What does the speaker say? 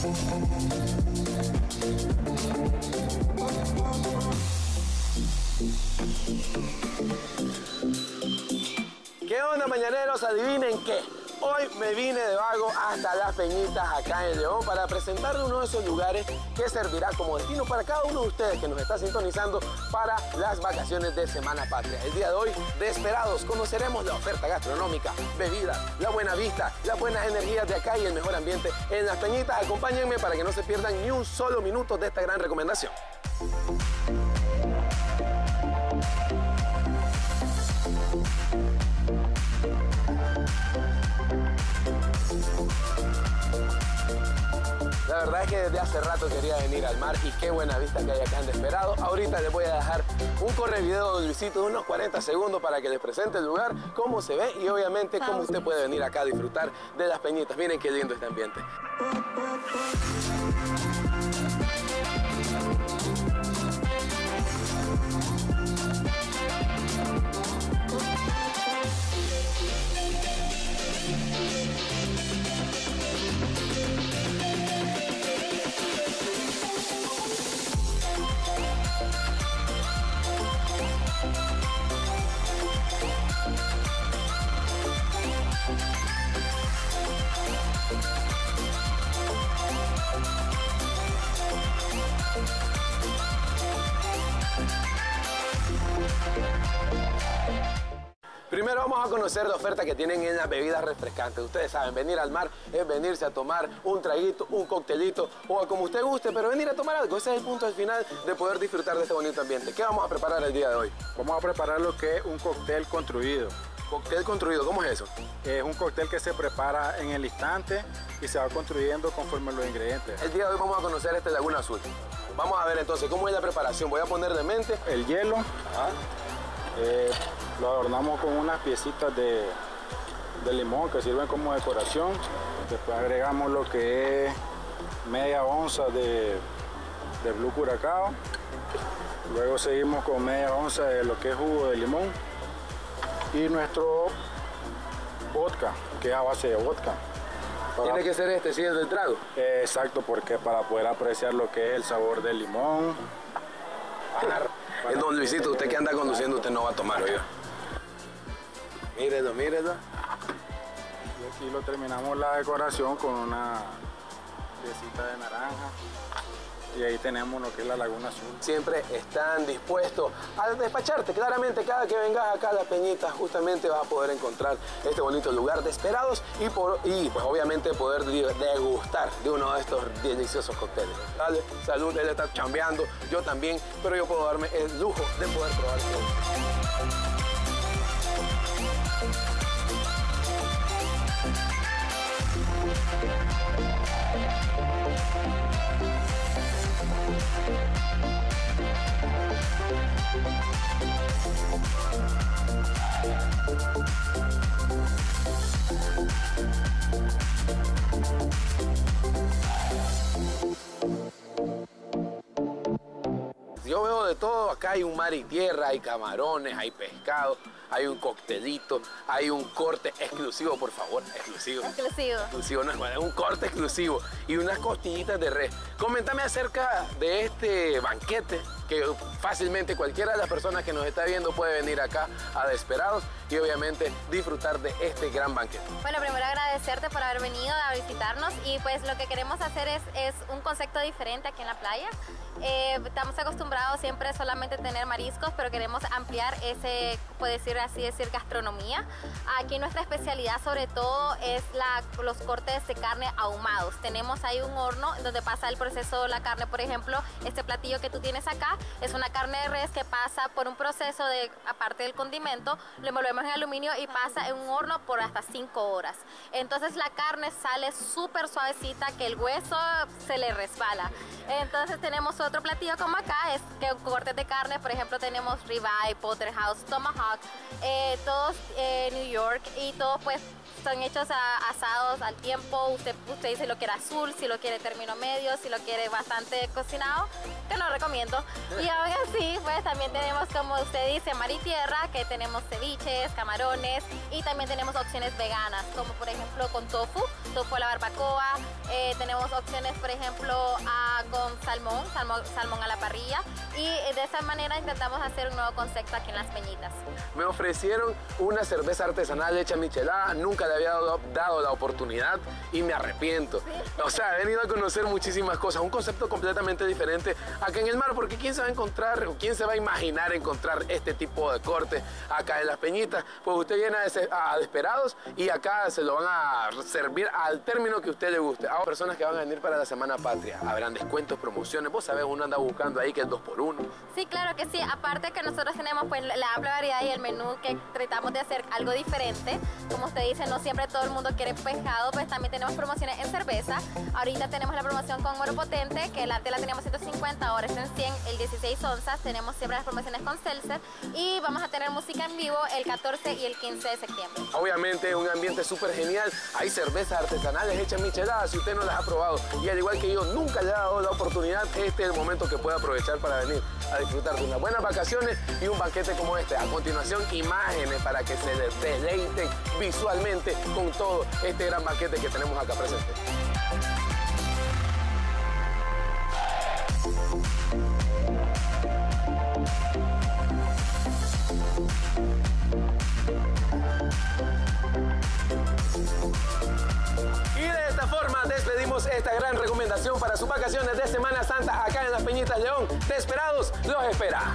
¿Qué onda, mañaneros? ¿Adivinen qué? Hoy me vine de vago hasta Las Peñitas, acá en León, para presentarles uno de esos lugares que servirá como destino para cada uno de ustedes que nos está sintonizando para las vacaciones de Semana Patria. El día de hoy, Desperados, conoceremos la oferta gastronómica, bebidas, la buena vista, las buenas energías de acá y el mejor ambiente en Las Peñitas. Acompáñenme para que no se pierdan ni un solo minuto de esta gran recomendación. La verdad es que desde hace rato quería venir al mar y qué buena vista que hay acá en Desperados. Ahorita les voy a dejar un correvideo de Luisito de unos 40 segundos para que les presente el lugar, cómo se ve y obviamente cómo usted puede venir acá a disfrutar de Las Peñitas. Miren qué lindo este ambiente. Primero vamos a conocer la oferta que tienen en las bebidas refrescantes. Ustedes saben, venir al mar es venirse a tomar un traguito, un coctelito o como usted guste, pero venir a tomar algo. Ese es el punto al final de poder disfrutar de este bonito ambiente. ¿Qué vamos a preparar el día de hoy? Vamos a preparar lo que es un cóctel construido. ¿Cóctel construido? ¿Cómo es eso? Es un cóctel que se prepara en el instante y se va construyendo conforme los ingredientes. El día de hoy vamos a conocer este Laguna Azul. Vamos a ver entonces cómo es la preparación. Voy a poner de mente el hielo. Ajá. Lo adornamos con unas piecitas de limón que sirven como decoración. Después agregamos lo que es media onza de Blue Curacao. Luego seguimos con media onza de lo que es jugo de limón. Y nuestro vodka, que es a base de vodka. Tiene que ser este, si es del trago. Exacto, porque para poder apreciar lo que es el sabor del limón. Don Luisito, usted que anda conduciendo, usted no va a tomar, oiga. Mírenlo, mírenlo. Y aquí lo terminamos la decoración con una piecita de naranja. Y ahí tenemos lo que es la Laguna Azul. Siempre están dispuestos a despacharte. Claramente, cada que vengas acá a Las Peñitas, justamente vas a poder encontrar este bonito lugar de Desperados y pues obviamente poder degustar de uno de estos deliciosos cócteles. Dale, salud, él está chambeando, yo también, pero yo puedo darme el lujo de poder probar todo. Yo veo de todo, acá hay un mar y tierra, hay camarones, hay pescado, hay un coctelito, hay un corte exclusivo, por favor, exclusivo. Exclusivo. Exclusivo, no, es un corte exclusivo y unas costillitas de res. Coméntame acerca de este banquete que fácilmente cualquiera de las personas que nos está viendo puede venir acá a Desperados y obviamente disfrutar de este gran banquete. Bueno, primero agradecerte por haber venido a visitarnos y pues lo que queremos hacer es un concepto diferente aquí en la playa. Estamos acostumbrados siempre solamente a tener mariscos, pero queremos ampliar ese, puede decir así, decir gastronomía. Aquí nuestra especialidad sobre todo es los cortes de carne ahumados. Tenemos ahí un horno donde pasa el proceso de la carne, por ejemplo, este platillo que tú tienes acá es una carne de res que pasa por un proceso de, aparte del condimento, lo envolvemos en aluminio y pasa en un horno por hasta 5 horas. Entonces la carne sale súper suavecita que el hueso se le resbala. Entonces tenemos otro platillo como acá, es que cortes de carne, por ejemplo tenemos ribeye, Porterhouse, Tomahawk, todos New York y todos pues son hechos asados al tiempo. Usted dice si lo quiere azul, si lo quiere término medio, si lo quiere bastante cocinado, te lo recomiendo. Y aún así, pues también tenemos, como usted dice, mar y tierra, que tenemos ceviches, camarones y también tenemos opciones veganas, como por ejemplo con tofu. tofu a la barbacoa, tenemos opciones por ejemplo con salmón a la parrilla, y de esa manera intentamos hacer un nuevo concepto aquí en Las Peñitas. Me ofrecieron una cerveza artesanal hecha michelada, nunca le había dado la oportunidad y me arrepiento. Sí. O sea, he venido a conocer muchísimas cosas, un concepto completamente diferente acá en el mar, porque quién se va a encontrar o quién se va a imaginar encontrar este tipo de corte acá en Las Peñitas. Pues usted viene a Desperados y acá se lo van a servir al término que a usted le guste. Hay personas que van a venir para la Semana Patria, habrán descuentos, promociones, vos sabés, uno anda buscando ahí que el 2x1. Sí, claro que sí, aparte que nosotros tenemos pues la amplia variedad y el menú que tratamos de hacer algo diferente. Como usted dice, no siempre todo el mundo quiere pescado, pues también tenemos promociones en cerveza. Ahorita tenemos la promoción con Moro Potente, que antes la teníamos 150, ahora está en 100, el 16 onzas. Tenemos siempre las promociones con Celsius y vamos a tener música en vivo el 14 y el 15 de septiembre. Obviamente un ambiente súper genial, hay cervezas artesanales hechas micheladas, si usted no las ha probado y al igual que yo nunca le ha dado la oportunidad, este es el momento que puede aprovechar para venir a disfrutar de unas buenas vacaciones y un banquete como este. A continuación, imágenes para que se deleiten visualmente con todo este gran banquete que tenemos acá presente. Esta gran recomendación para sus vacaciones de Semana Santa acá en Las Peñitas, León. Desperados los espera.